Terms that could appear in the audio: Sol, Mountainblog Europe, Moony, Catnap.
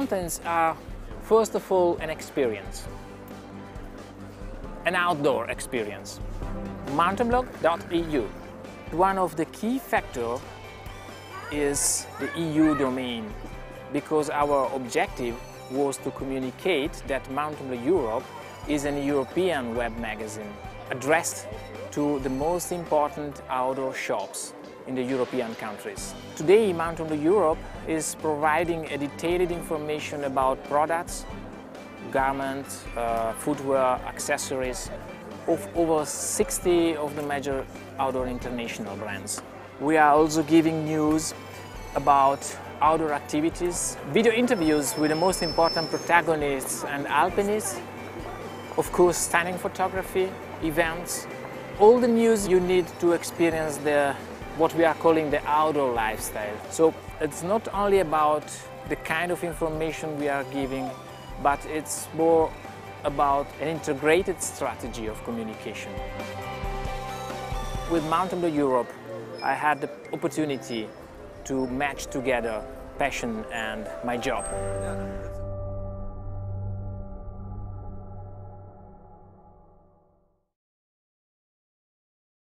mountains are, first of all, an experience, an outdoor experience. Mountainblog.eu. One of the key factors is the EU domain, because our objective was to communicate that Mountainblog Europe is a European web magazine addressed to the most important outdoor shops in the European countries. Today, Mountainblog Europe is providing a detailed information about products, garments, footwear, accessories of over 60 of the major outdoor international brands. We are also giving news about outdoor activities, video interviews with the most important protagonists and alpinists, of course stunning photography, events, all the news you need to experience what we are calling the outdoor lifestyle. So it's not only about the kind of information we are giving, but it's more about an integrated strategy of communication. With Mountainblog Europe, I had the opportunity to match together passion and my job.